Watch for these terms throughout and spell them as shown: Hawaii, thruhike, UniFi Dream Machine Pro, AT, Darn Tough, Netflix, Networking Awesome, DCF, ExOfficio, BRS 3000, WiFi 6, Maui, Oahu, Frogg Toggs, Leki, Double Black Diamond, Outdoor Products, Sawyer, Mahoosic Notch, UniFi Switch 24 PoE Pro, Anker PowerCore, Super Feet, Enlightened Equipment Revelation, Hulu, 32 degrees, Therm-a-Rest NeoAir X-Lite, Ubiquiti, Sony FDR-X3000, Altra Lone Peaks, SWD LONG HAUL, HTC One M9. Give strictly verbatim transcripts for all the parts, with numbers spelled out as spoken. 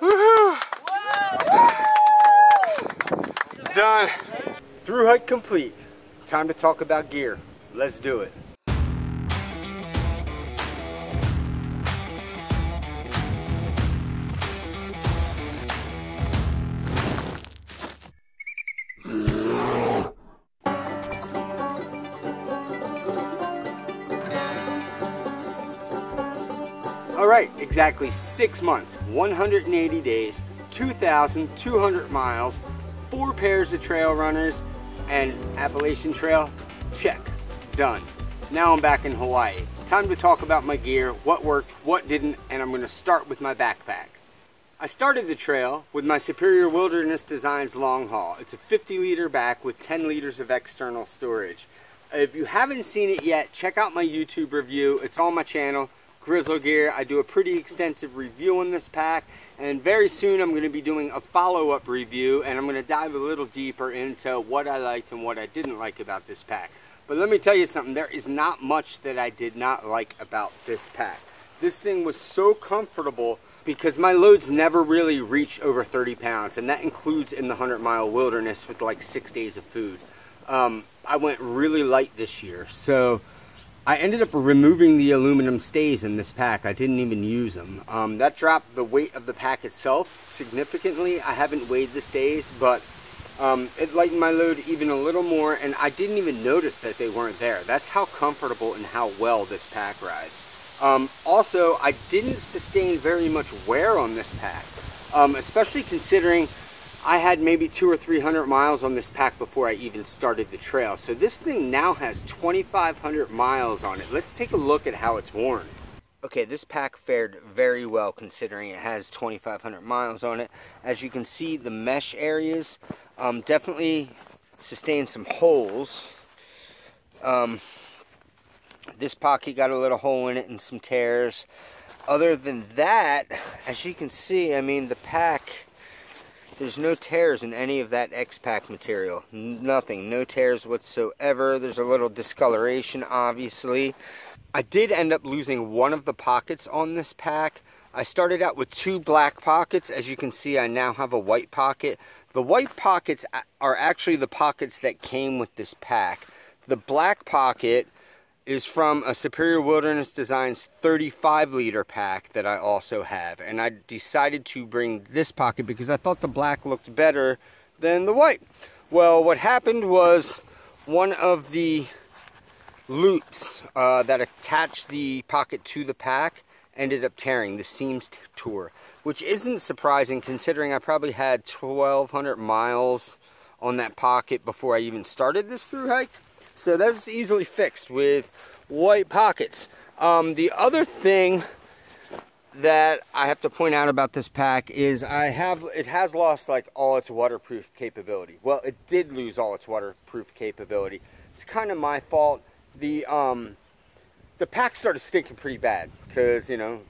Woohoo! Done. Through hike complete. Time to talk about gear. Let's do it. Alright, exactly six months, one hundred eighty days, two thousand two hundred miles, four pairs of trail runners, and Appalachian Trail, check, done. Now I'm back in Hawaii. Time to talk about my gear, what worked, what didn't, and I'm going to start with my backpack. I started the trail with my Superior Wilderness Designs Long Haul. It's a fifty liter back with ten liters of external storage. If you haven't seen it yet, check out my YouTube review. It's on my channel, Grizzle Gear. I do a pretty extensive review on this pack, and very soon I'm going to be doing a follow-up review, and I'm going to dive a little deeper into what I liked and what I didn't like about this pack. But let me tell you something, there is not much that I did not like about this pack. This thing was so comfortable because my loads never really reach over thirty pounds, and that includes in the hundred mile wilderness with like six days of food. Um, I went really light this year, so I ended up removing the aluminum stays in this pack. I didn't even use them. Um, that dropped the weight of the pack itself significantly. I haven't weighed the stays, but um, it lightened my load even a little more, and I didn't even notice that they weren't there. That's how comfortable and how well this pack rides. Um, also, I didn't sustain very much wear on this pack, um, especially considering I had maybe two or three hundred miles on this pack before I even started the trail. So this thing now has twenty-five hundred miles on it. Let's take a look at how it's worn. Okay, this pack fared very well considering it has twenty-five hundred miles on it. As you can see, the mesh areas um, definitely sustained some holes. Um, this pocket got a little hole in it and some tears. Other than that, as you can see, I mean, the pack, there's no tears in any of that X-Pack material. Nothing, no tears whatsoever. There's a little discoloration, obviously. I did end up losing one of the pockets on this pack. I started out with two black pockets. As you can see, I now have a white pocket. The white pockets are actually the pockets that came with this pack. The black pocket is from a Superior Wilderness Designs thirty-five liter pack that I also have, and I decided to bring this pocket because I thought the black looked better than the white. Well, what happened was one of the loops uh, that attached the pocket to the pack ended up tearing. The seams tore, which isn't surprising considering I probably had twelve hundred miles on that pocket before I even started this thru hike. So that's easily fixed with white pockets. Um, the other thing that I have to point out about this pack is I have it has lost like all its waterproof capability. Well, it did lose all its waterproof capability. It's kind of my fault. The um, the pack started stinking pretty bad because, you know,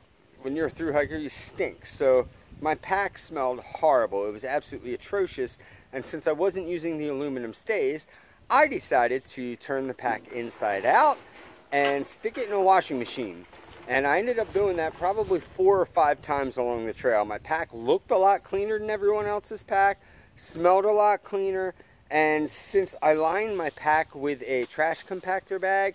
when you're a thru hiker, you stink. So my pack smelled horrible. It was absolutely atrocious. And since I wasn't using the aluminum stays, I decided to turn the pack inside out and stick it in a washing machine. And I ended up doing that probably four or five times along the trail. My pack looked a lot cleaner than everyone else's pack, smelled a lot cleaner, and since I lined my pack with a trash compactor bag,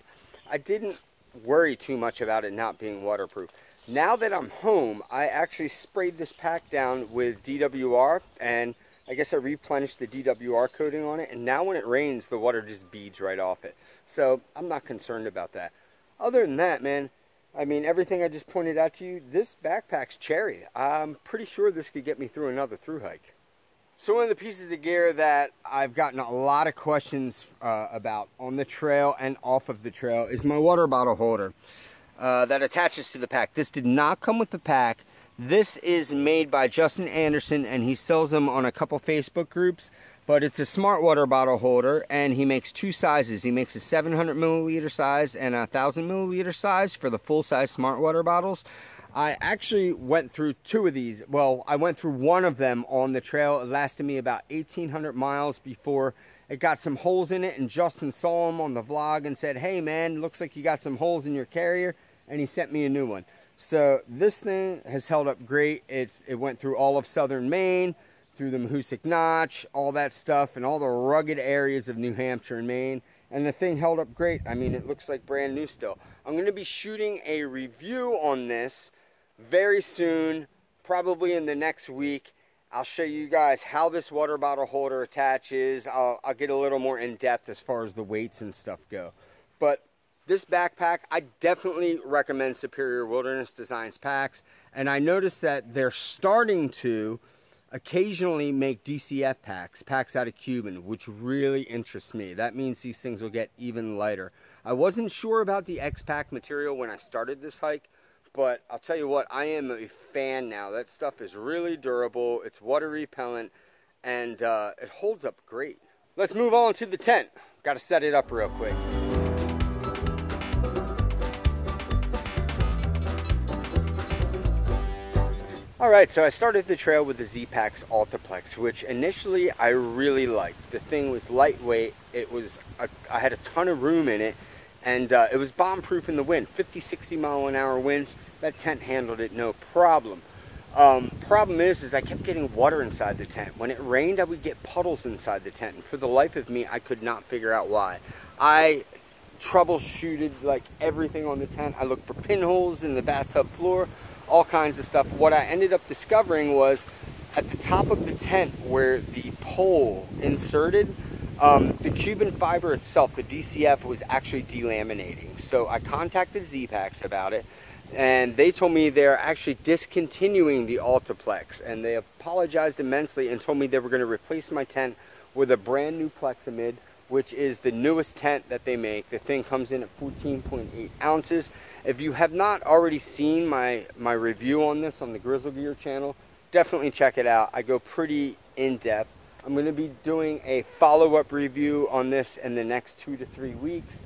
I didn't worry too much about it not being waterproof. Now that I'm home, I actually sprayed this pack down with D W R, and I guess I replenished the D W R coating on it, and now when it rains, the water just beads right off it. So I'm not concerned about that. Other than that, man, I mean, everything I just pointed out to you, this backpack's cherry. I'm pretty sure this could get me through another thru hike. So one of the pieces of gear that I've gotten a lot of questions uh, about on the trail and off of the trail is my water bottle holder uh, that attaches to the pack. This did not come with the pack. This is made by Justin Anderson, and he sells them on a couple Facebook groups, but it's a smart water bottle holder, and he makes two sizes. He makes a seven hundred milliliter size and a one thousand milliliter size for the full-size smart water bottles. I actually went through two of these. Well, I went through one of them on the trail. It lasted me about eighteen hundred miles before it got some holes in it, and Justin saw them on the vlog and said, "Hey, man, looks like you got some holes in your carrier," and he sent me a new one. So this thing has held up great. It's it went through all of southern Maine, through the Mahoosic Notch, all that stuff, and all the rugged areas of New Hampshire and Maine. And the thing held up great. I mean, it looks like brand new still. I'm going to be shooting a review on this very soon, probably in the next week. I'll show you guys how this water bottle holder attaches. I'll, I'll get a little more in depth as far as the weights and stuff go. But this backpack, I definitely recommend Superior Wilderness Designs packs. And I noticed that they're starting to occasionally make D C F packs, packs out of Cuban, which really interests me. That means these things will get even lighter. I wasn't sure about the X-Pack material when I started this hike, but I'll tell you what, I am a fan now. That stuff is really durable, it's water repellent, and uh, it holds up great. Let's move on to the tent. Gotta set it up real quick. Alright, so I started the trail with the Zpacks Altiplex, which initially I really liked. The thing was lightweight, it was a, I had a ton of room in it, and uh, it was bomb-proof in the wind. fifty, sixty mile an hour winds, that tent handled it no problem. Um, problem is, is I kept getting water inside the tent. When it rained, I would get puddles inside the tent, and for the life of me, I could not figure out why. I troubleshooted like everything on the tent. I looked for pinholes in the bathtub floor, all kinds of stuff. What I ended up discovering was at the top of the tent where the pole inserted, um, the Cuban fiber itself, the D C F, was actually delaminating. So I contacted Zpacks about it, and they told me they're actually discontinuing the Altiplex, and they apologized immensely and told me they were going to replace my tent with a brand new Plexamid, which is the newest tent that they make. The thing comes in at fourteen point eight ounces. If you have not already seen my, my review on this on the Grizzle Gear channel, definitely check it out. I go pretty in-depth. I'm going to be doing a follow-up review on this in the next two to three weeks,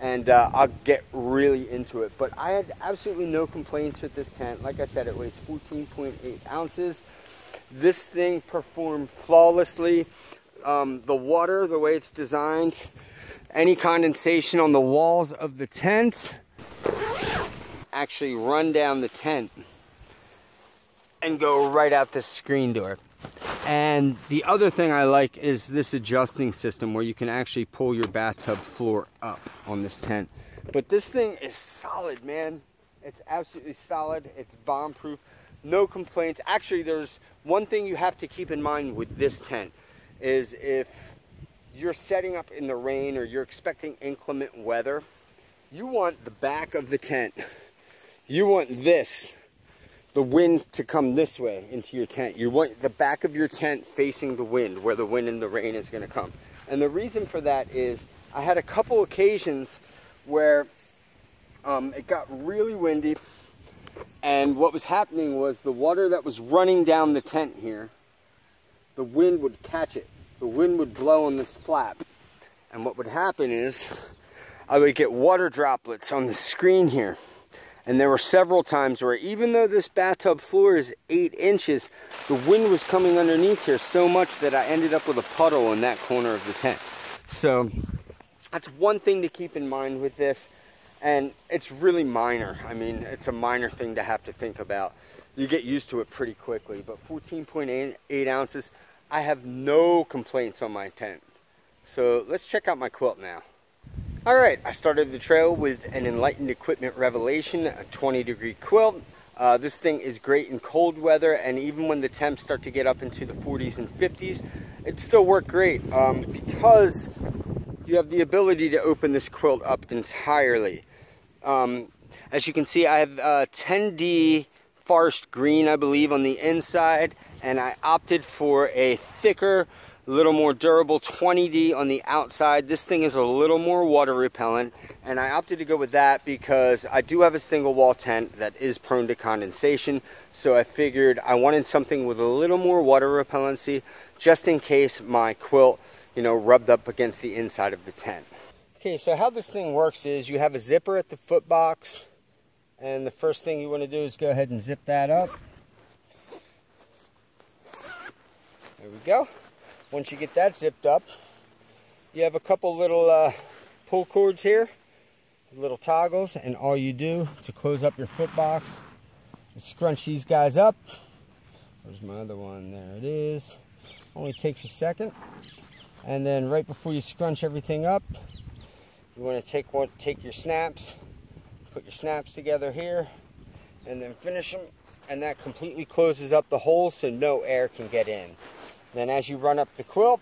and uh, I'll get really into it. But I had absolutely no complaints with this tent. Like I said, it weighs fourteen point eight ounces. This thing performed flawlessly. Um, the water, the way it's designed, any condensation on the walls of the tent actually run down the tent and go right out this screen door. And the other thing I like is this adjusting system where you can actually pull your bathtub floor up on this tent. But this thing is solid, man. It's absolutely solid. It's bomb-proof. No complaints. Actually, there's one thing you have to keep in mind with this tent. Is if you're setting up in the rain or you're expecting inclement weather, you want the back of the tent, you want this, the wind to come this way into your tent. You want the back of your tent facing the wind, where the wind and the rain is going to come. And the reason for that is I had a couple occasions where um, it got really windy, and what was happening was the water that was running down the tent here, the wind would catch it. The wind would blow on this flap. And what would happen is I would get water droplets on the screen here. And there were several times where even though this bathtub floor is eight inches, the wind was coming underneath here so much that I ended up with a puddle in that corner of the tent. So that's one thing to keep in mind with this. And it's really minor. I mean, it's a minor thing to have to think about. You get used to it pretty quickly, but fourteen point eight ounces, I have no complaints on my tent. So let's check out my quilt now. All right, I started the trail with an Enlightened Equipment Revelation, a twenty degree quilt. Uh, this thing is great in cold weather, and even when the temps start to get up into the forties and fifties, it still worked great um, because you have the ability to open this quilt up entirely. Um, as you can see, I have uh, ten D forest green, I believe, on the inside, and I opted for a thicker, little more durable twenty D on the outside. This thing is a little more water repellent, and I opted to go with that because I do have a single wall tent that is prone to condensation, so I figured I wanted something with a little more water repellency just in case my quilt, you know, rubbed up against the inside of the tent. Okay, so how this thing works is you have a zipper at the foot box. And the first thing you want to do is go ahead and zip that up. There we go. Once you get that zipped up, you have a couple little uh, pull cords here, little toggles, and all you do to close up your foot box Let's scrunch these guys up. Where's my other one? There it is. Only takes a second. And then right before you scrunch everything up, you want to take one, take your snaps, put your snaps together here, and then finish them. And that completely closes up the hole so no air can get in. Then as you run up the quilt,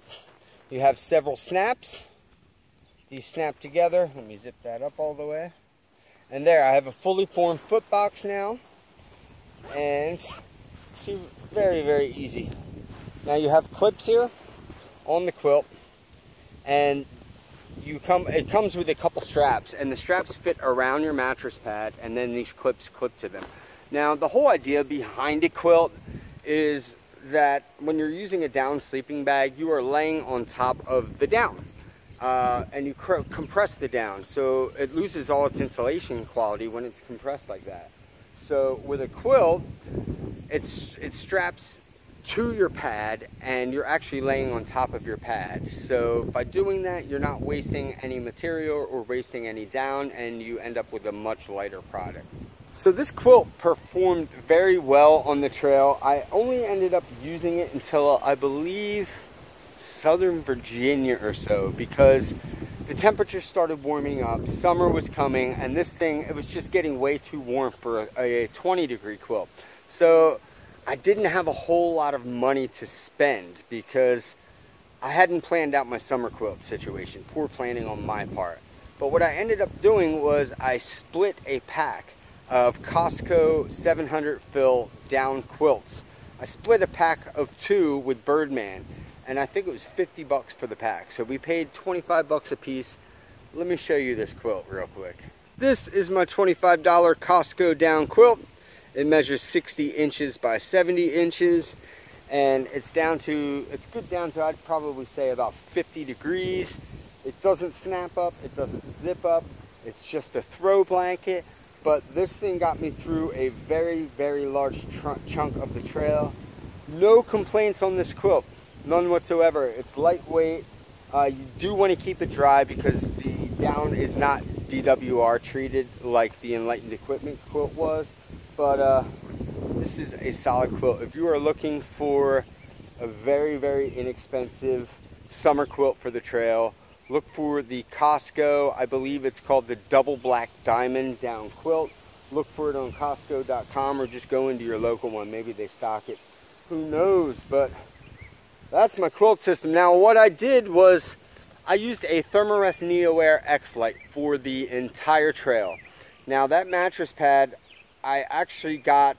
you have several snaps. These snap together. Let me zip that up all the way. And there, I have a fully formed foot box now. And see, very, very easy. Now you have clips here on the quilt, and you come. It comes with a couple straps, and the straps fit around your mattress pad, and then these clips clip to them. Now the whole idea behind a quilt is that when you're using a down sleeping bag, you are laying on top of the down, uh, and you cr compress the down, so it loses all its insulation quality when it's compressed like that. So with a quilt, it's it straps to your pad, and you're actually laying on top of your pad. So by doing that, you're not wasting any material or wasting any down, and you end up with a much lighter product. So this quilt performed very well on the trail. I only ended up using it until I believe Southern Virginia or so, because the temperature started warming up, summer was coming, and this thing, it was just getting way too warm for a, a twenty degree quilt. So I didn't have a whole lot of money to spend because I hadn't planned out my summer quilt situation. Poor planning on my part. But what I ended up doing was I split a pack of Costco seven hundred fill down quilts. I split a pack of two with Birdman, and I think it was fifty bucks for the pack. So we paid twenty-five bucks a piece. Let me show you this quilt real quick. This is my twenty-five dollar Costco down quilt. It measures sixty inches by seventy inches, and it's down to, it's good down to, I'd probably say about fifty degrees. It doesn't snap up, it doesn't zip up, it's just a throw blanket, but this thing got me through a very, very large chunk of the trail. No complaints on this quilt, none whatsoever. It's lightweight. Uh, you do want to keep it dry because the down is not D W R treated like the Enlightened Equipment quilt was. But uh, this is a solid quilt. If you are looking for a very, very inexpensive summer quilt for the trail, look for the Costco, I believe it's called the Double Black Diamond down quilt. Look for it on Costco dot com or just go into your local one. Maybe they stock it. Who knows? But that's my quilt system. Now what I did was I used a Therm-a-Rest NeoAir X-Lite for the entire trail. Now that mattress pad, I actually got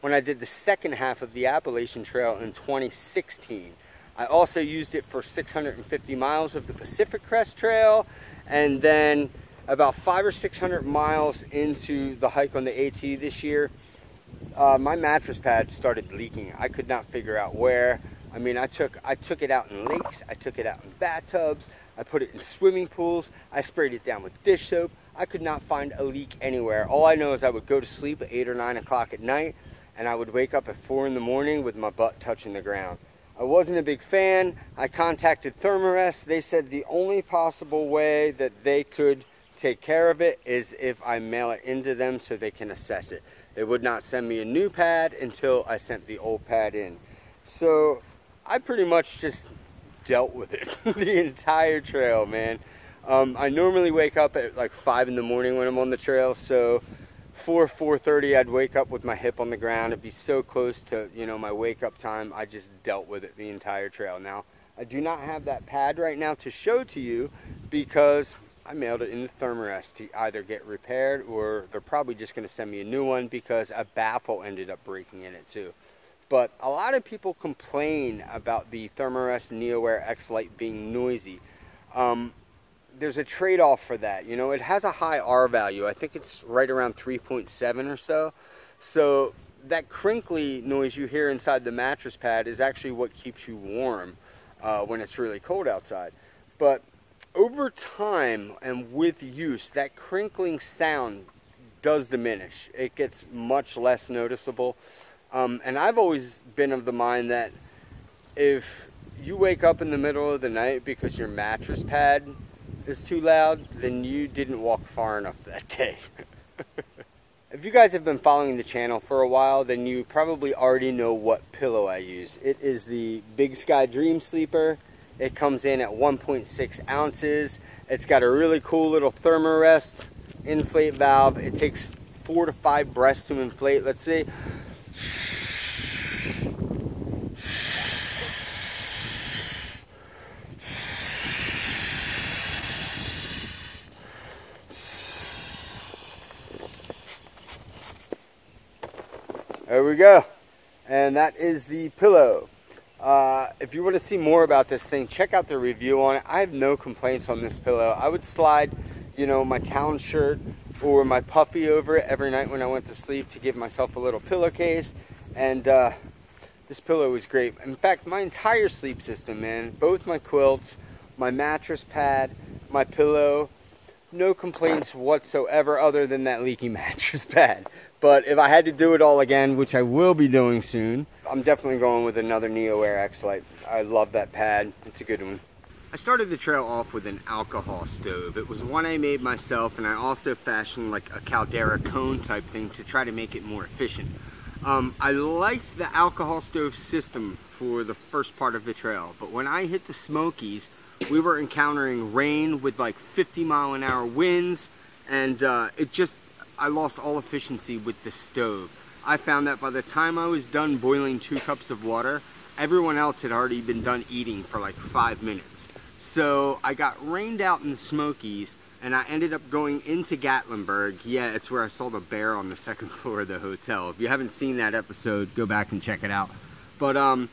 when I did the second half of the Appalachian Trail in twenty sixteen. I also used it for six hundred fifty miles of the Pacific Crest Trail, and then about five or six hundred miles into the hike on the AT this year, uh, my mattress pad started leaking. I could not figure out where. I mean, I took I took it out in lakes, I took it out in bathtubs, I put it in swimming pools, I sprayed it down with dish soap. I could not find a leak anywhere. All I know is I would go to sleep at eight or nine o'clock at night, and I would wake up at four in the morning with my butt touching the ground. I wasn't a big fan. I contacted Therm-a-Rest. They said the only possible way that they could take care of it is if I mail it into them so they can assess it. They would not send me a new pad until I sent the old pad in. So I pretty much just dealt with it the entire trail, man. Um, I normally wake up at like five in the morning when I'm on the trail, so four, four thirty I'd wake up with my hip on the ground. It'd be so close to, you know, my wake up time. I just dealt with it the entire trail. Now, I do not have that pad right now to show to you because I mailed it in the Therm-a-Rest to either get repaired or they're probably just going to send me a new one because a baffle ended up breaking in it too. But a lot of people complain about the Therm-a-Rest NeoAir X-Lite being noisy. Um, There's a trade-off for that. You know, it has a high R value. I think it's right around three point seven or so. So that crinkly noise you hear inside the mattress pad is actually what keeps you warm uh, when it's really cold outside. But over time and with use, that crinkling sound does diminish. It gets much less noticeable. Um, and I've always been of the mind that if you wake up in the middle of the night because your mattress pad is too loud, then you didn't walk far enough that day. If you guys have been following the channel for a while, then you probably already know what pillow I use. It is the Big Sky Dream Sleeper. It comes in at one point six ounces. It's got a really cool little Therm-a-Rest inflate valve. It takes four to five breaths to inflate. Let's see. There we go. And that is the pillow. Uh, if you want to see more about this thing, check out the review on it. I have no complaints on this pillow. I would slide, you know, my town shirt or my puffy over it every night when I went to sleep to give myself a little pillowcase. And uh, this pillow is great. In fact, my entire sleep system, man, both my quilts, my mattress pad, my pillow, no complaints whatsoever other than that leaky mattress pad. But if I had to do it all again, which I will be doing soon, I'm definitely going with another NeoAir X-Lite. I love that pad. It's a good one. I started the trail off with an alcohol stove. It was one I made myself, and I also fashioned like a caldera cone type thing to try to make it more efficient. Um, I liked the alcohol stove system for the first part of the trail, but when I hit the Smokies, we were encountering rain with like fifty mile an hour winds, and uh, it just, I lost all efficiency with the stove. I found that by the time I was done boiling two cups of water, everyone else had already been done eating for like five minutes. So I got rained out in the Smokies, and I ended up going into Gatlinburg. Yeah, it's where I saw the bear on the second floor of the hotel. If you haven't seen that episode, go back and check it out. But um,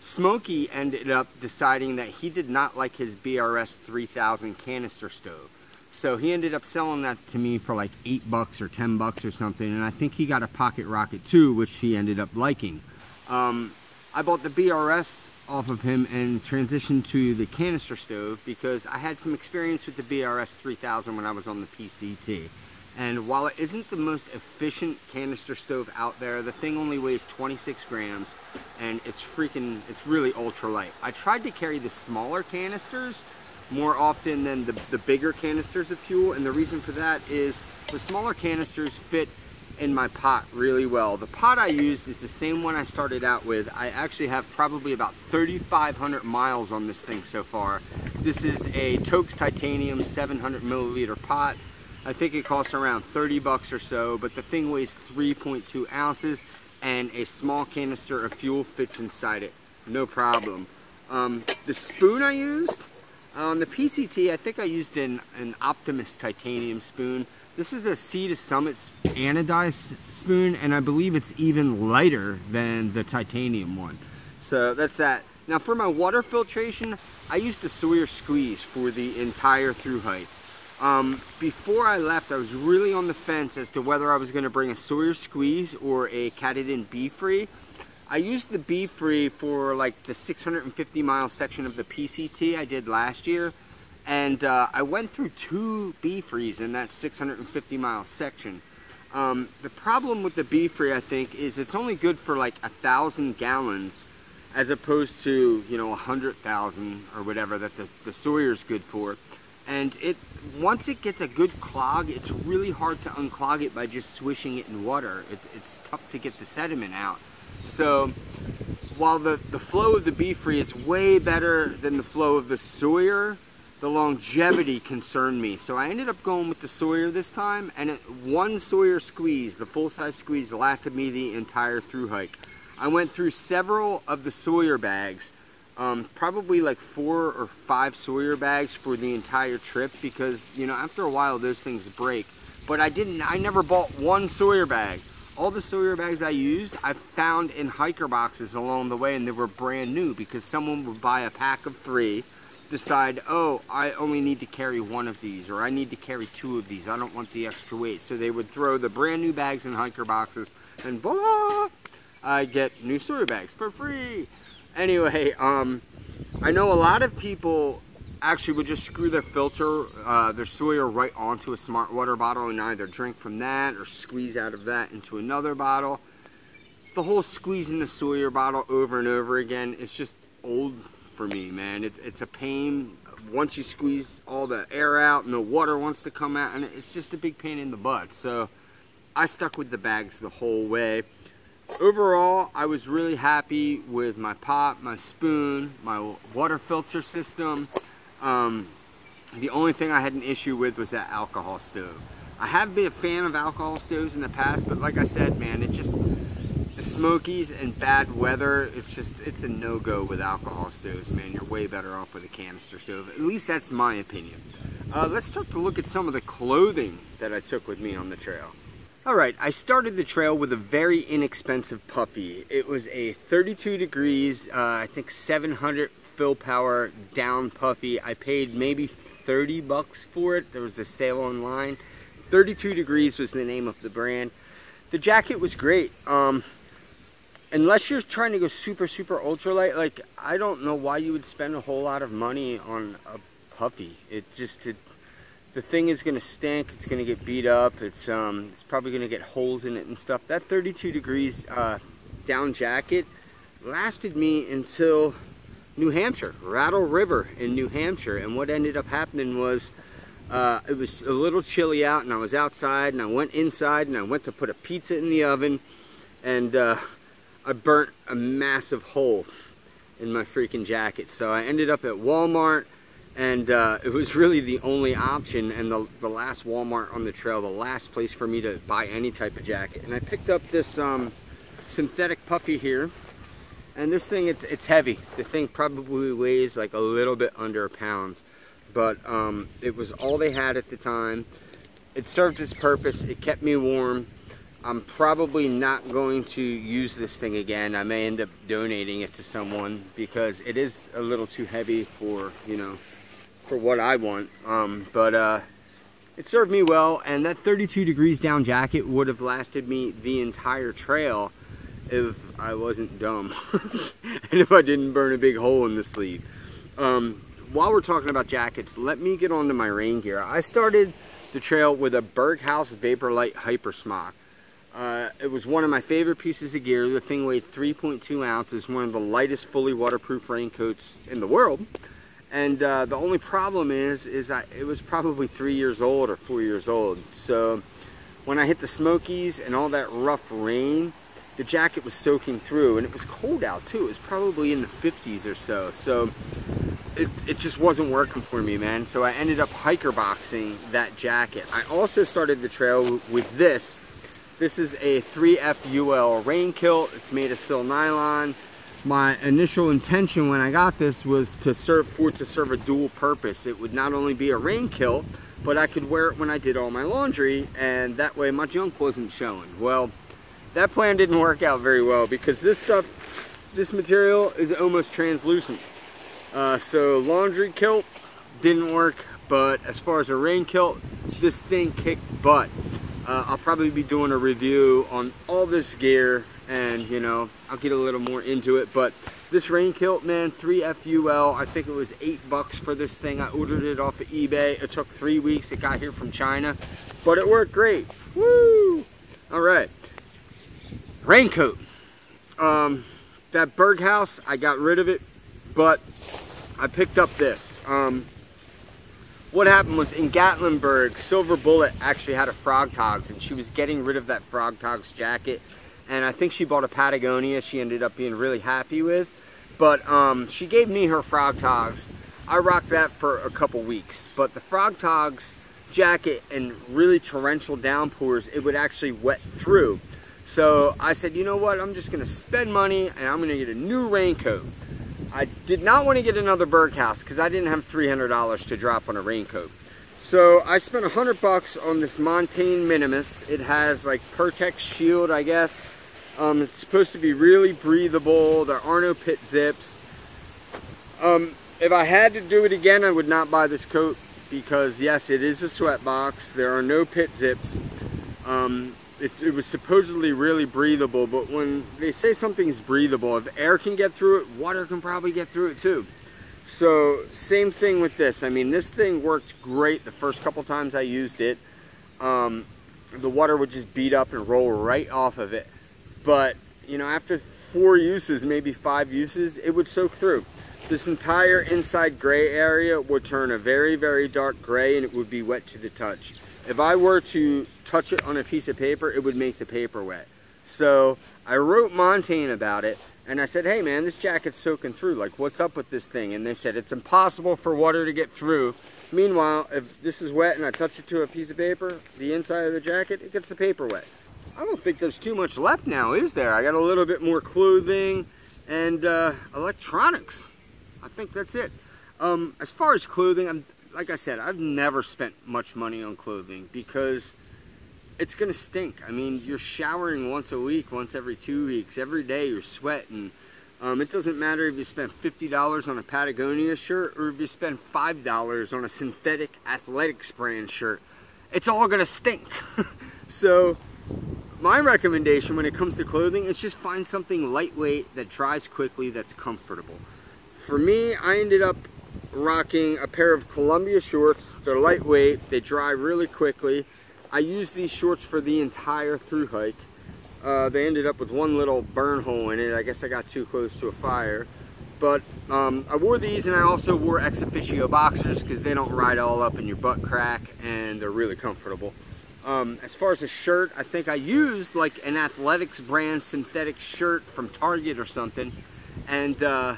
Smokey ended up deciding that he did not like his B R S three thousand canister stove. So he ended up selling that to me for like eight bucks or ten bucks or something, and I think he got a Pocket Rocket too, which he ended up liking. Um, I bought the B R S off of him and transitioned to the canister stove because I had some experience with the B R S three thousand when I was on the P C T. And while it isn't the most efficient canister stove out there, the thing only weighs twenty-six grams, and it's freaking, it's really ultra light. I tried to carry the smaller canisters more often than the, the bigger canisters of fuel, and the reason for that is the smaller canisters fit in my pot really well. The pot I used is the same one I started out with. I actually have probably about thirty-five hundred miles on this thing so far. This is a Toaks titanium seven hundred milliliter pot. I think it costs around thirty bucks or so, but the thing weighs three point two ounces, and a small canister of fuel fits inside it, no problem. Um, the spoon I used, on um, the P C T, I think I used an, an Optimus titanium spoon. This is a Sea to Summit anodized spoon, and I believe it's even lighter than the titanium one. So that's that. Now for my water filtration, I used a Sawyer squeeze for the entire through hike. Um, before I left, I was really on the fence as to whether I was going to bring a Sawyer squeeze or a Katadyn B Free. I used the B Free for like the six hundred fifty mile section of the P C T I did last year, and uh, I went through two B Frees in that six hundred fifty mile section. Um, the problem with the B Free, I think, is it's only good for like a thousand gallons as opposed to, you know, a hundred thousand or whatever that the, the Sawyer's good for. And it, once it gets a good clog, it's really hard to unclog it by just swishing it in water. It, it's tough to get the sediment out. So while the, the flow of the B Free is way better than the flow of the Sawyer, the longevity concerned me. So I ended up going with the Sawyer this time, and it, one Sawyer squeeze, the full-size squeeze, lasted me the entire through hike. I went through several of the Sawyer bags, um, probably like four or five Sawyer bags for the entire trip because, you know, after a while those things break. But I didn't, I never bought one Sawyer bag. All the Sawyer bags I used, I found in hiker boxes along the way, and they were brand new because someone would buy a pack of three, decide, oh, I only need to carry one of these, or I need to carry two of these. I don't want the extra weight. So they would throw the brand new bags in hiker boxes, and voila, I get new Sawyer bags for free. Anyway, um, I know a lot of people actually would just screw their filter, uh, their Sawyer right onto a smart water bottle and either drink from that or squeeze out of that into another bottle. The whole squeezing the Sawyer bottle over and over again is just old for me, man. It, it's a pain. Once you squeeze all the air out and the water wants to come out, and it's just a big pain in the butt. So I stuck with the bags the whole way. Overall, I was really happy with my pop, my spoon, my water filter system. Um, the only thing I had an issue with was that alcohol stove. I have been a fan of alcohol stoves in the past, but like I said, man, it just, the Smokies and bad weather, it's just, it's a no-go with alcohol stoves, man. You're way better off with a canister stove. At least that's my opinion. Uh, let's start to look at some of the clothing that I took with me on the trail. Alright, I started the trail with a very inexpensive puffy. It was a thirty-two degrees, uh, I think seven hundred fill power down puffy. I paid maybe thirty bucks for it. There was a sale online. thirty-two degrees was the name of the brand. The jacket was great. Um, unless you're trying to go super, super ultralight, like, I don't know why you would spend a whole lot of money on a puffy. It just, it, the thing is going to stink, it's going to get beat up, it's um, it's probably going to get holes in it and stuff. That thirty-two degrees uh, down jacket lasted me until New Hampshire, Rattle River in New Hampshire. And what ended up happening was, uh, it was a little chilly out and I was outside and I went inside and I went to put a pizza in the oven, and uh, I burnt a massive hole in my freaking jacket. So I ended up at Walmart. And uh, it was really the only option, and the, the last Walmart on the trail, the last place for me to buy any type of jacket. And I picked up this um, synthetic puffy here, and this thing, it's, it's heavy. The thing probably weighs like a little bit under a pound, but um, it was all they had at the time. It served its purpose, it kept me warm. I'm probably not going to use this thing again. I may end up donating it to someone because it is a little too heavy for, you know, for what I want, um, but uh, it served me well. And that thirty-two degrees down jacket would have lasted me the entire trail if I wasn't dumb and if I didn't burn a big hole in the sleeve. Um, while we're talking about jackets, let me get on to my rain gear. I started the trail with a Berghaus Vaporlight Hypersmock. Uh, it was one of my favorite pieces of gear. The thing weighed three point two ounces, one of the lightest fully waterproof raincoats in the world. And uh, the only problem is, is I, it was probably three years old or four years old. So when I hit the Smokies and all that rough rain, the jacket was soaking through, and it was cold out too. It was probably in the fifties or so. So it, it just wasn't working for me, man. So I ended up hiker boxing that jacket. I also started the trail with this. This is a three F U L rain kilt. It's made of sil nylon. My initial intention when I got this was to serve for it to serve a dual purpose. It would not only be a rain kilt, but I could wear it when I did all my laundry, and that way my junk wasn't showing. Well, that plan didn't work out very well because this stuff, this material is almost translucent. Uh, so laundry kilt didn't work, but as far as a rain kilt, this thing kicked butt. Uh, I'll probably be doing a review on all this gear, and you know, I'll get a little more into it, but this rain kilt, man, three F U L, I think it was eight bucks for this thing. I ordered it off of eBay. It took three weeks. It got here from China, but it worked great. Woo! All right, raincoat. Um, that Berghaus, I got rid of it, but I picked up this. Um, what happened was in Gatlinburg, Silver Bullet actually had a Frogg Toggs, and she was getting rid of that Frogg Toggs jacket. And I think she bought a Patagonia she ended up being really happy with. But um, she gave me her Frogg Toggs. I rocked that for a couple weeks. But the Frogg Toggs jacket, in really torrential downpours, it would actually wet through. So I said, you know what, I'm just going to spend money and I'm going to get a new raincoat. I did not want to get another Berghaus because I didn't have three hundred dollars to drop on a raincoat. So I spent a hundred bucks on this Montane Minimus. It has like Pertex shield, I guess. Um, it's supposed to be really breathable. There are no pit zips. Um, if I had to do it again, I would not buy this coat because yes, it is a sweat box. There are no pit zips. Um, it's, it was supposedly really breathable, but when they say something's breathable, if air can get through it, water can probably get through it too. So same thing with this. I mean, this thing worked great the first couple times I used it. Um, the water would just beat up and roll right off of it. But, you know, after four uses, maybe five uses, it would soak through. This entire inside gray area would turn a very, very dark gray, and it would be wet to the touch. If I were to touch it on a piece of paper, it would make the paper wet. So I wrote Montane about it, and I said, hey man, this jacket's soaking through, like what's up with this thing? And they said, it's impossible for water to get through. Meanwhile, if this is wet and I touch it to a piece of paper, the inside of the jacket, it gets the paper wet. I don't think there's too much left now, is there? I got a little bit more clothing and uh, electronics. I think that's it. Um, as far as clothing, I'm, like I said, I've never spent much money on clothing because it's gonna stink. I mean, you're showering once a week, once every two weeks, every day you're sweating. Um, it doesn't matter if you spend fifty dollars on a Patagonia shirt or if you spend five dollars on a synthetic athletics brand shirt. It's all gonna stink. So my recommendation when it comes to clothing is just find something lightweight that dries quickly, that's comfortable. For me, I ended up rocking a pair of Columbia shorts. They're lightweight, they dry really quickly. I used these shorts for the entire through hike. Uh, they ended up with one little burn hole in it. I guess I got too close to a fire. But um, I wore these, and I also wore ExOfficio boxers because they don't ride all up in your butt crack and they're really comfortable. Um, as far as a shirt, I think I used like an athletics brand synthetic shirt from Target or something. And uh,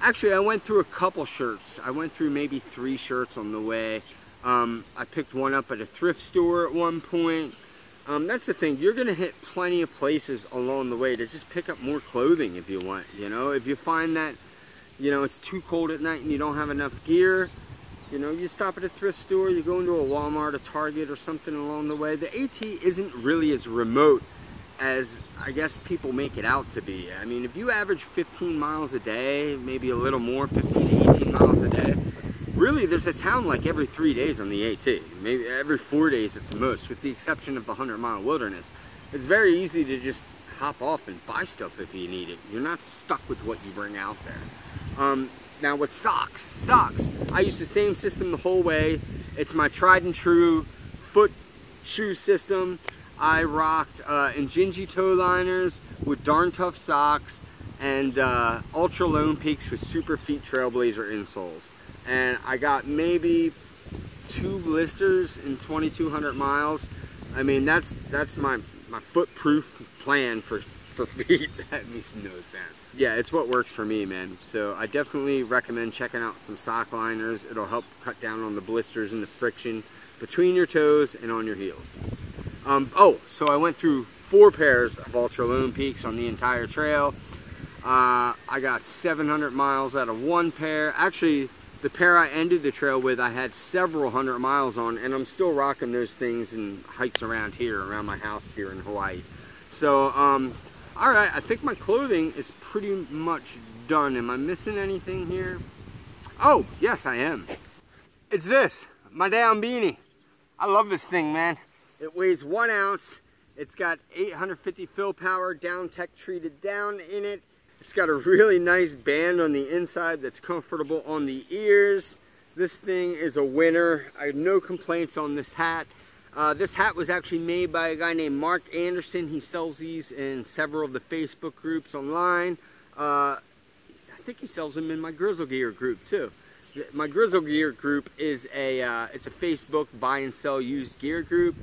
actually, I went through a couple shirts. I went through maybe three shirts on the way. Um, I picked one up at a thrift store at one point. Um, that's the thing, you're going to hit plenty of places along the way to just pick up more clothing if you want, you know. If you find that, you know, it's too cold at night and you don't have enough gear, you know, you stop at a thrift store, you go into a Walmart, a Target or something along the way. The AT isn't really as remote as I guess people make it out to be. I mean, if you average fifteen miles a day, maybe a little more, fifteen to eighteen miles a day, really, there's a town like every three days on the AT, maybe every four days at the most, with the exception of the hundred mile wilderness. It's very easy to just hop off and buy stuff if you need it. You're not stuck with what you bring out there. Um, now with socks, socks, I use the same system the whole way. It's my tried and true foot shoe system. I rocked uh, Injinji toe liners with Darn Tough socks and uh, Altra Lone Peaks with Super Feet Trailblazer insoles. And I got maybe two blisters in twenty-two hundred miles. I mean, that's that's my, my foot-proof plan for, for feet. That makes no sense. Yeah, it's what works for me, man. So I definitely recommend checking out some sock liners. It'll help cut down on the blisters and the friction between your toes and on your heels. Um, oh, so I went through four pairs of Altra Lone Peaks on the entire trail. Uh, I got seven hundred miles out of one pair. Actually, the pair I ended the trail with, I had several hundred miles on, and I'm still rocking those things and hikes around here, around my house here in Hawaii. So, um, all right, I think my clothing is pretty much done. Am I missing anything here? Oh, yes, I am. It's this, my down beanie. I love this thing, man. It weighs one ounce. It's got eight hundred fifty fill power, down tech treated down in it. It's got a really nice band on the inside that's comfortable on the ears. This thing is a winner. I have no complaints on this hat. Uh, this hat was actually made by a guy named Mark Anderson. He sells these in several of the Facebook groups online. Uh, I think he sells them in my Grizzle Gear group too. My Grizzle Gear group is a, uh, it's a Facebook buy and sell used gear group.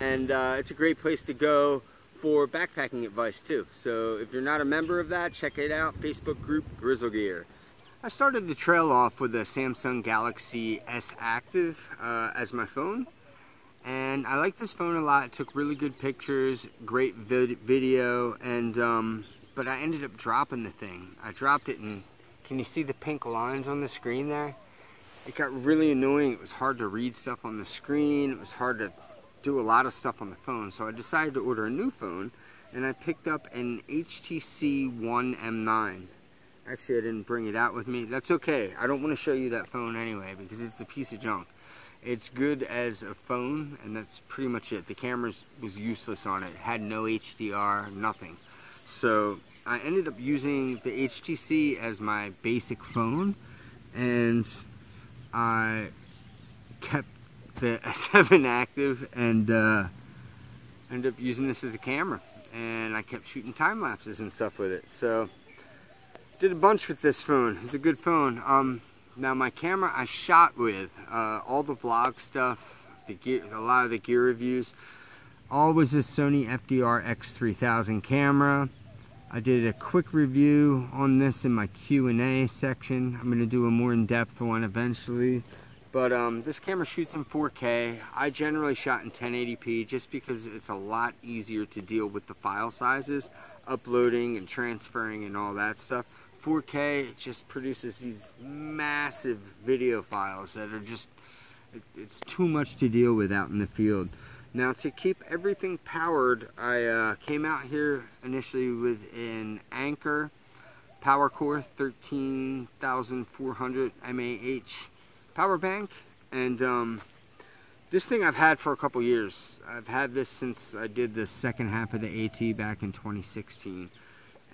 And uh, it's a great place to go for backpacking advice too. So if you're not a member of that, check it out, Facebook group Grizzle Gear. I started the trail off with a Samsung Galaxy S Active uh, as my phone. And I like this phone a lot. It took really good pictures, great vid video, and um, but I ended up dropping the thing. I dropped it, and can you see the pink lines on the screen there? It got really annoying. It was hard to read stuff on the screen. It was hard to do a lot of stuff on the phone, so I decided to order a new phone, and I picked up an H T C One M nine. Actually, I didn't bring it out with me. That's okay. I don't want to show you that phone anyway because it's a piece of junk. It's good as a phone, and that's pretty much it. The camera was useless on it. It had no H D R, nothing. So I ended up using the H T C as my basic phone, and I kept the S seven Active and uh, ended up using this as a camera, and I kept shooting time lapses and stuff with it. So did a bunch with this phone. It's a good phone. Um, now my camera I shot with uh, all the vlog stuff the gear, a lot of the gear reviews. All was this Sony F D R X three thousand camera. I did a quick review on this in my Q and A section. I'm going to do a more in-depth one eventually. But um, this camera shoots in four K. I generally shot in ten eighty p just because it's a lot easier to deal with the file sizes, uploading and transferring and all that stuff. four K, it just produces these massive video files that are just, it's too much to deal with out in the field. Now, to keep everything powered, I uh, came out here initially with an Anker PowerCore thirteen thousand four hundred mAh power bank, and um, this thing I've had for a couple years. I've had this since I did the second half of the A T back in twenty sixteen,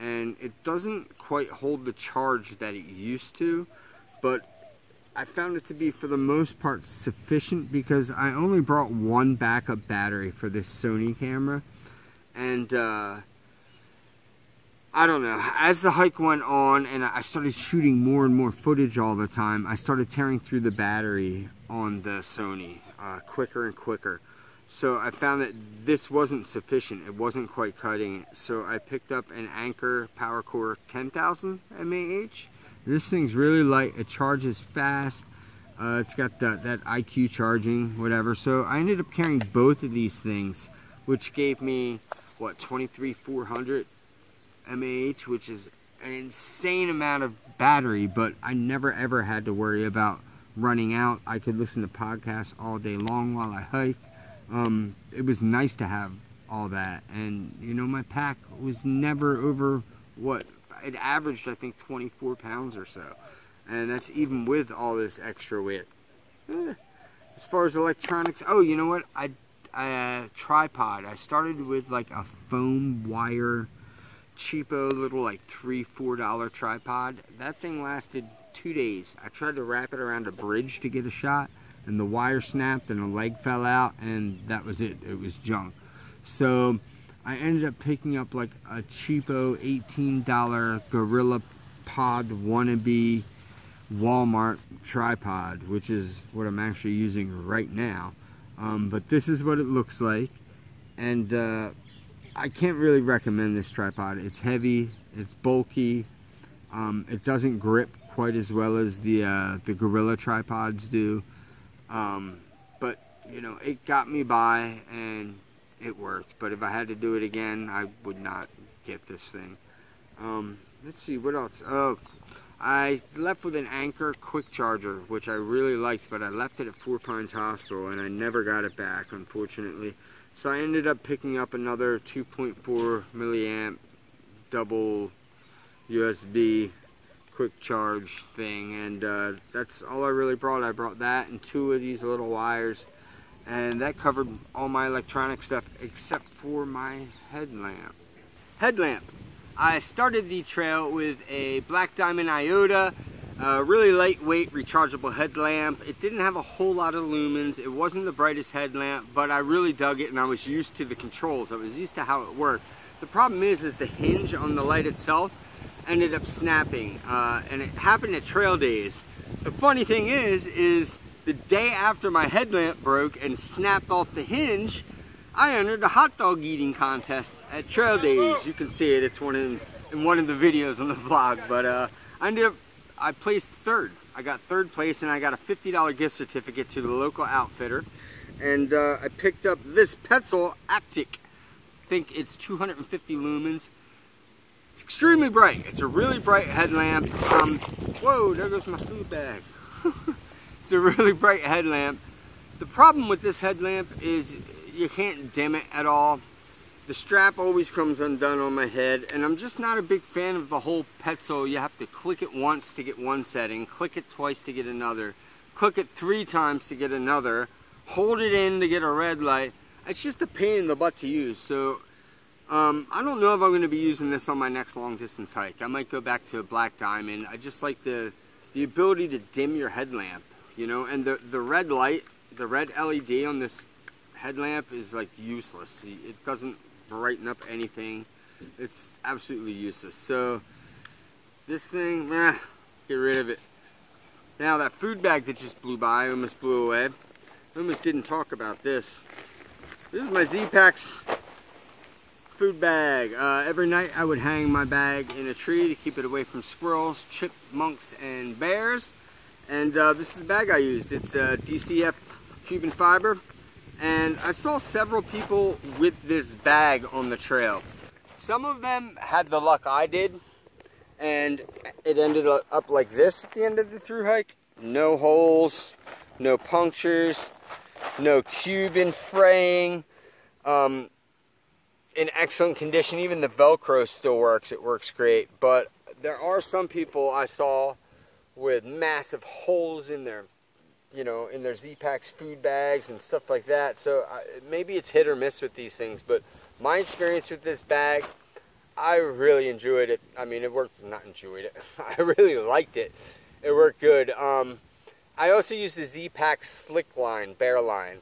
and it doesn't quite hold the charge that it used to, but I found it to be, for the most part, sufficient because I only brought one backup battery for this Sony camera. And, uh, I don't know, as the hike went on and I started shooting more and more footage all the time, I started tearing through the battery on the Sony uh, quicker and quicker. So I found that this wasn't sufficient. It wasn't quite cutting it. So I picked up an Anker PowerCore ten thousand mAh. This thing's really light, it charges fast, uh, it's got that, that I Q charging, whatever. So I ended up carrying both of these things, which gave me, what, twenty-three thousand four hundred mAh, which is an insane amount of battery, but I never ever had to worry about running out. I could listen to podcasts all day long while I hiked. Um, it was nice to have all that, and you know, my pack was never over, what, it averaged, I think, twenty-four pounds or so. And that's even with all this extra weight. Eh. As far as electronics, oh, you know what? I, I uh, tripod. I started with like a foam wire, cheapo little like three, four dollar tripod. That thing lasted two days. I tried to wrap it around a bridge to get a shot, and the wire snapped and a leg fell out, and that was it. It was junk. So I ended up picking up like a cheapo eighteen dollar GorillaPod wannabe Walmart tripod, which is what I'm actually using right now. Um, but this is what it looks like. And uh, I can't really recommend this tripod. It's heavy, it's bulky, um, it doesn't grip quite as well as the, uh, the Gorilla tripods do. Um, but, you know, it got me by, and it worked. But if I had to do it again, I would not get this thing. Um, let's see, what else? Oh, I left with an Anker quick charger, which I really liked, but I left it at Four Pines Hostel, and I never got it back, unfortunately. So I ended up picking up another two point four milliamp double U S B quick charge thing, and uh, that's all I really brought. I brought that and two of these little wires, and that covered all my electronic stuff except for my headlamp. Headlamp. I started the trail with a Black Diamond Iota, a really lightweight rechargeable headlamp. It didn't have a whole lot of lumens. It wasn't the brightest headlamp, but I really dug it, and I was used to the controls. I was used to how it worked. The problem is, is the hinge on the light itself ended up snapping, uh, and it happened at trail days. The funny thing is, is the day after my headlamp broke and snapped off the hinge, I entered a hot dog eating contest at trail days. You can see it, it's one in, in one of the videos on the vlog, but uh, I ended up, I placed third. I got third place, and I got a fifty dollar gift certificate to the local outfitter. And uh, I picked up this Petzl Actic. I think it's two hundred fifty lumens. It's extremely bright. It's a really bright headlamp. Um, whoa, there goes my food bag. It's a really bright headlamp. The problem with this headlamp is you can't dim it at all. The strap always comes undone on my head, and I'm just not a big fan of the whole Petzl. You have to click it once to get one setting, click it twice to get another, click it three times to get another, hold it in to get a red light. It's just a pain in the butt to use. So um, I don't know if I'm going to be using this on my next long distance hike. I might go back to a Black Diamond. I just like the, the ability to dim your headlamp. You know, and the, the red light, the red L E D on this headlamp is like useless. It doesn't brighten up anything. It's absolutely useless. So this thing, meh, get rid of it. Now that food bag that just blew by, almost blew away. I almost didn't talk about this. This is my Zpacks food bag. Uh, every night I would hang my bag in a tree to keep it away from squirrels, chipmunks, and bears. And uh, this is the bag I used. It's uh, D C F Cuban fiber. And I saw several people with this bag on the trail. Some of them had the luck I did, and it ended up like this at the end of the thru hike. No holes, no punctures, no Cuban fraying, um, in excellent condition. Even the Velcro still works, it works great. But there are some people I saw with massive holes in their, you know, in their Zpacks food bags and stuff like that. So I, maybe it's hit or miss with these things, but my experience with this bag, I really enjoyed it. I mean, it worked, not enjoyed it. I really liked it. It worked good. Um, I also used the Zpacks Slick Line, Bear Line.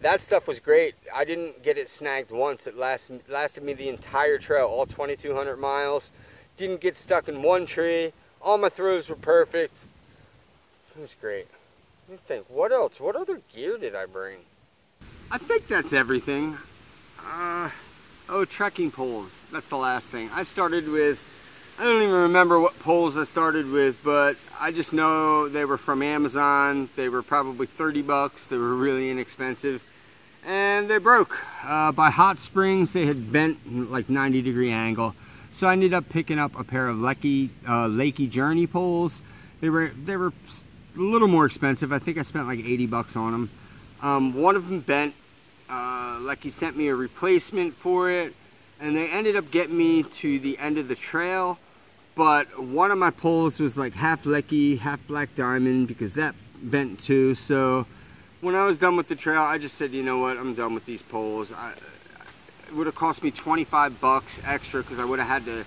That stuff was great. I didn't get it snagged once. It lasted, lasted me the entire trail, all twenty-two hundred miles. Didn't get stuck in one tree. All my throws were perfect. It was great. Let me think, what else? What other gear did I bring? I think that's everything. Uh, oh, trekking poles. That's the last thing. I started with, I don't even remember what poles I started with, but I just know they were from Amazon. They were probably thirty bucks. They were really inexpensive. And they broke. Uh, by hot springs, they had bent like ninety degree angle. So I ended up picking up a pair of Leki, uh, Leki Journey poles. They were, they were a little more expensive. I think I spent like eighty bucks on them. Um, one of them bent. Uh, Leki sent me a replacement for it, and they ended up getting me to the end of the trail. But one of my poles was like half Leki, half Black Diamond, because that bent too. So when I was done with the trail, I just said, you know what, I'm done with these poles. I, it would have cost me twenty-five bucks extra because I would have had to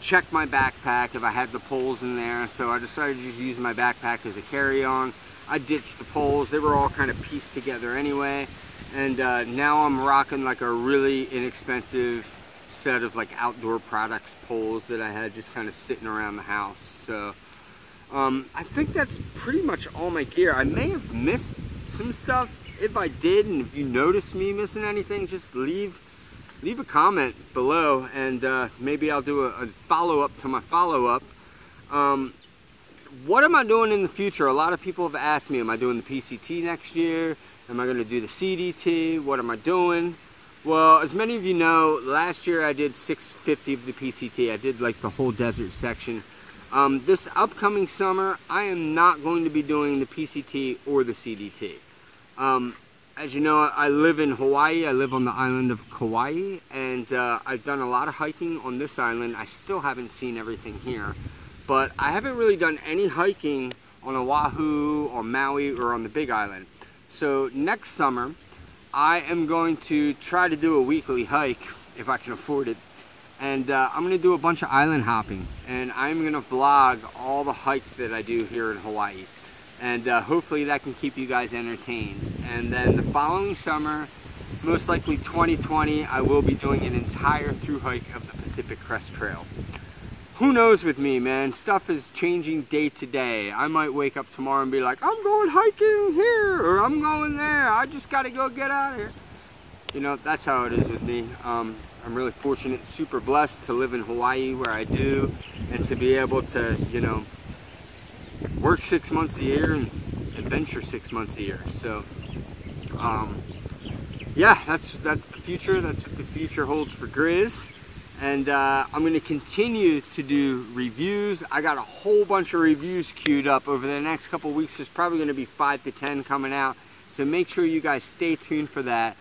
check my backpack if I had the poles in there. So I decided to just use my backpack as a carry-on. I ditched the poles. They were all kind of pieced together anyway. And uh, now I'm rocking like a really inexpensive set of like outdoor products poles that I had just kind of sitting around the house. So um, I think that's pretty much all my gear. I may have missed some stuff. If I did, and if you notice me missing anything, just leave leave a comment below, and uh, maybe I'll do a, a follow-up to my follow-up. Um, what am I doing in the future? A lot of people have asked me, am I doing the P C T next year? Am I going to do the C D T? What am I doing? Well, as many of you know, last year I did six fifty of the P C T. I did like the whole desert section. Um, this upcoming summer, I am not going to be doing the P C T or the C D T. Um, as you know, I live in Hawaii. I live on the island of Kauai, and uh, I've done a lot of hiking on this island. I still haven't seen everything here, but I haven't really done any hiking on Oahu or Maui or on the Big Island. So next summer, I am going to try to do a weekly hike, if I can afford it. And uh, I'm going to do a bunch of island hopping. And I'm going to vlog all the hikes that I do here in Hawaii. And uh, hopefully that can keep you guys entertained. And then the following summer, most likely twenty twenty, I will be doing an entire thru hike of the Pacific Crest Trail. Who knows with me, man? Stuff is changing day to day. I might wake up tomorrow and be like, I'm going hiking here, or I'm going there. I just got to go get out of here. You know, that's how it is with me. Um, I'm really fortunate, super blessed to live in Hawaii where I do, and to be able to, you know, work six months a year and adventure six months a year. So, um, yeah, that's, that's the future. That's what the future holds for Grizz. And uh, I'm going to continue to do reviews. I got a whole bunch of reviews queued up over the next couple weeks. There's probably going to be five to ten coming out. So make sure you guys stay tuned for that.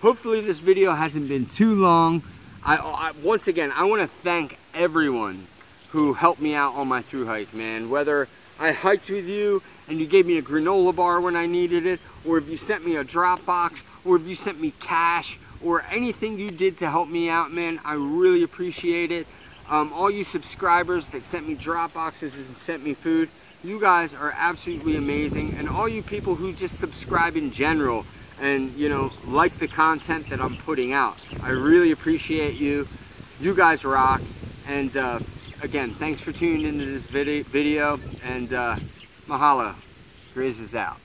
Hopefully this video hasn't been too long. I, I once again, I want to thank everyone who helped me out on my thru hike, man. Whether I hiked with you and you gave me a granola bar when I needed it, or if you sent me a Dropbox, or if you sent me cash, or anything you did to help me out, man, I really appreciate it. Um, all you subscribers that sent me drop boxes and sent me food, you guys are absolutely amazing. And all you people who just subscribe in general and, you know, like the content that I'm putting out, I really appreciate you. You guys rock. And uh, again, thanks for tuning into this video. And uh, mahalo. Grizz is out.